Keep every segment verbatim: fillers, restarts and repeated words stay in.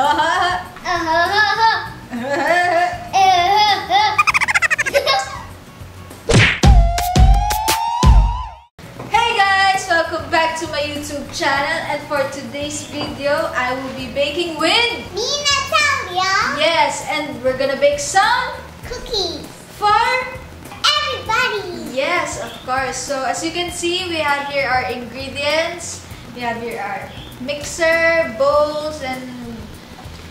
Hey guys, welcome back to my YouTube channel, and for today's video I will be baking with me, Natalia. Yes, and we're gonna bake some cookies for everybody. Yes, of course. So as you can see, we have here our ingredients. We have here our mixer, bowls, and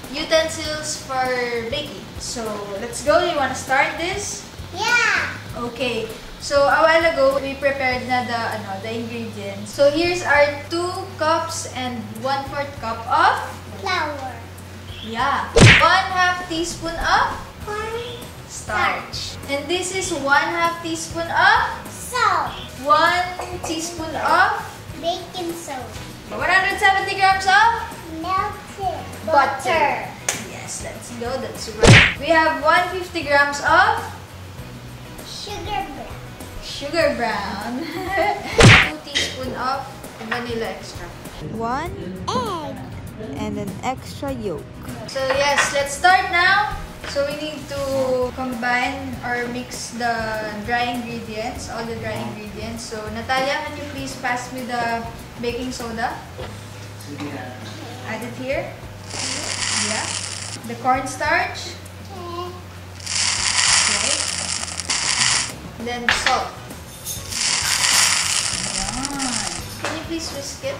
utensils for baking. So let's go. You want to start this? Yeah. Okay. So a while ago, we prepared na the ano the ingredients. So here's our two cups and one fourth cup of flour. Yeah. One half teaspoon of corn starch. And this is one half teaspoon of salt. One teaspoon of baking soda. one hundred seventy grams of melted butter. butter. Yes, that's go. That's right. We have one hundred fifty grams of sugar brown. Sugar brown. Two teaspoon of vanilla extract. One egg and an extra yolk. So yes, let's start now. So we need to combine or mix the dry ingredients, all the dry ingredients. So Natalia, can you please pass me the baking soda? Yeah. Add it here. Yeah. The cornstarch. Okay. Okay. Then salt. Yeah. Can you please whisk it?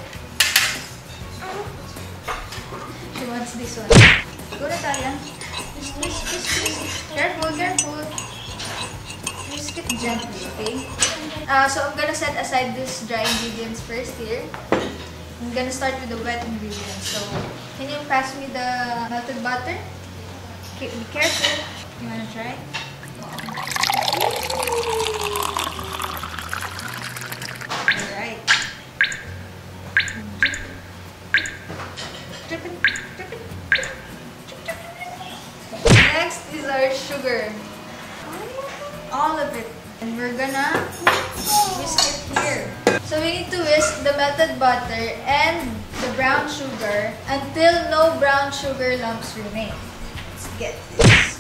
She wants this one. Go, Natalia. Whisk, whisk, whisk. Careful, careful. Whisk it gently, okay? Uh, so I'm gonna set aside this dry ingredients first here. I'm gonna start with the wet ingredients. So can you pass me the melted butter? Okay, be careful. You wanna try? Alright. Drip it, drip it. Next is our sugar. All of it. And we're gonna whisk it here. So we need to whisk the melted butter and the brown sugar until no brown sugar lumps remain. Let's get this.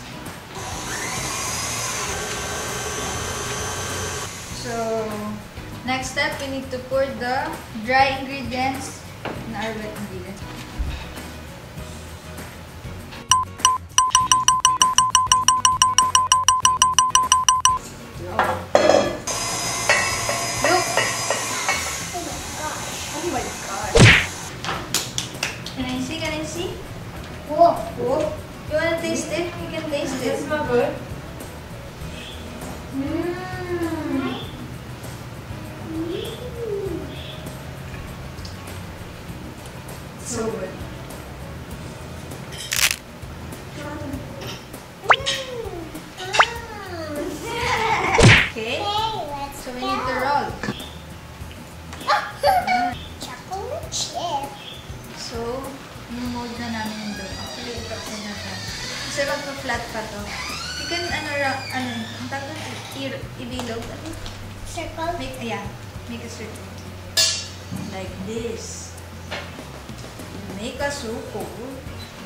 So next step, we need to pour the dry ingredients in our wet ingredients. Whoa. Whoa. You wanna taste it? You can taste it. Does it smell good? Mmm. So good. Okay. So we need to roll. Chocolate chip. So mold na namin yung dough. Actually, i-rock na natin. Kasi magpa-flat pa to. You can, ano, ano, ang tawag na, i-bilog. Circle? Make, ayan. Make a circle. Like this. Make a circle.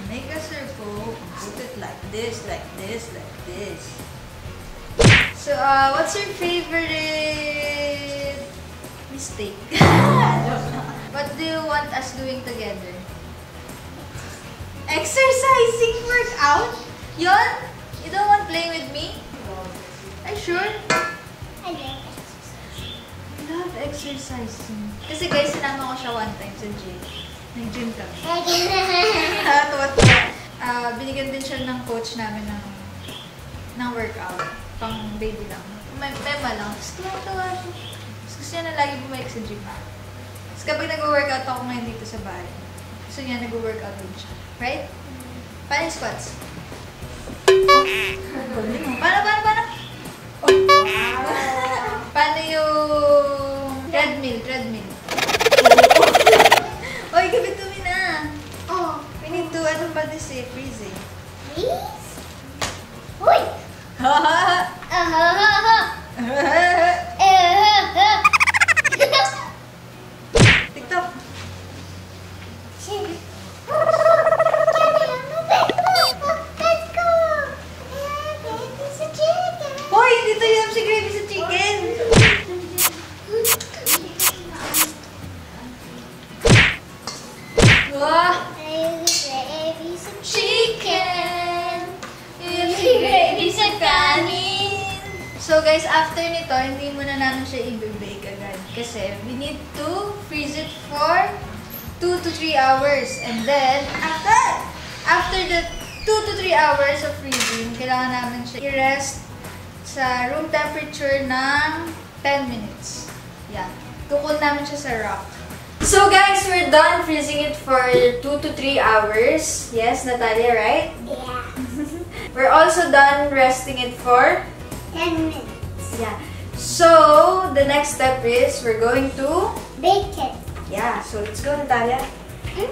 Make a circle. Put it like this, like this, like this. So, uh, what's your favorite mistake? What do you want us doing together? Exercising workout? Yon? You don't want playing with me? I sure? I love exercising. Love exercising. Kasi guys, sinama ko siya one time sa gym. Nag-gym kami. Tuwa-tuwa. Uh, binigyan din siya ng coach namin ng, ng workout. Pang baby lang. May mema lang. Tapos tuwa-tuwa. Tapos siya na lagi bumalik sa gym. Tapos kapag nag-workout ako ngayon dito sa bahay. So yan, nag-workout din siya. Right? Paano yung squats? Paano, paano, paano? Paano yung treadmill, treadmill? Oy, give it to me na. Oh, we need to, ano ba this eh? Freeze eh. Freeze? Uy! TikTok! Shake it. Camera. Baby's a chicken. Baby, baby's a bunny. So guys, after nito, hindi muna namin siya i-bake agad. Kasi we need to freeze it for two to three hours. And then, after, after the two to three hours of freezing, kailangan namin siya i-rest sa room temperature ng ten minutes. Yeah. Kukun namin siya sa rock. So guys, we're done freezing it for two to three hours. Yes, Natalia, right? Yeah. We're also done resting it for ten minutes. Yeah. So, the next step is we're going to bake it. Yeah, so let's go, Natalia. Okay.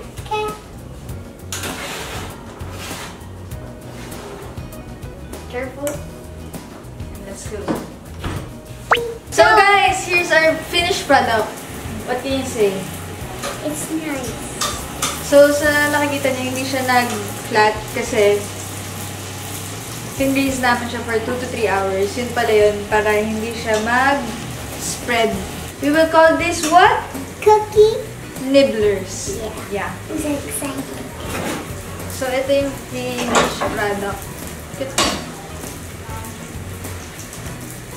Careful. And let's go. So guys, here's our finished product. What can you say? It's nice. So, sa nakikita niyo, hindi siya nag-flat kasi tinbase namin siya for two to three hours. Yun pala yun, para hindi siya mag-spread. We will call this what? Cookie Nibblers. Yeah. Yeah. It's exciting. So, ito yung finished product.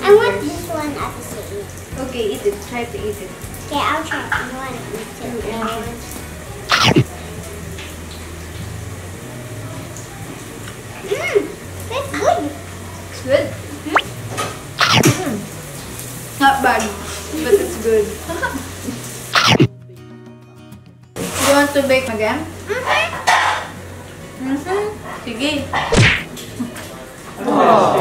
I want this one at the same. Okay, eat it. Try to eat it. Okay, I'll try. You want to eat it? Mmm! That's good! It's good? Mm. Not bad, but it's good. You want to bake again? Okay. Mm hmm. Sige. Oh.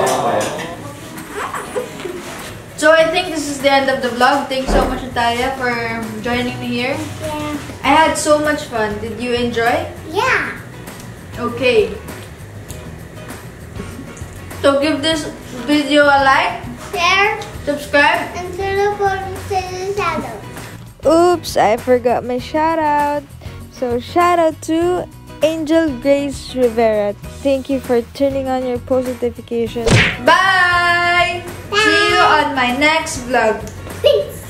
So I think this is the end of the vlog. Thanks so much, Natalia, for joining me here. Yeah. I had so much fun. Did you enjoy? Yeah. Okay. So give this video a like, share, subscribe, and follow for the shadow. Oops, I forgot my shout out. So shout out to Angel Grace Rivera. Thank you for turning on your post notifications. Bye. Bye. See you on my next vlog. Peace.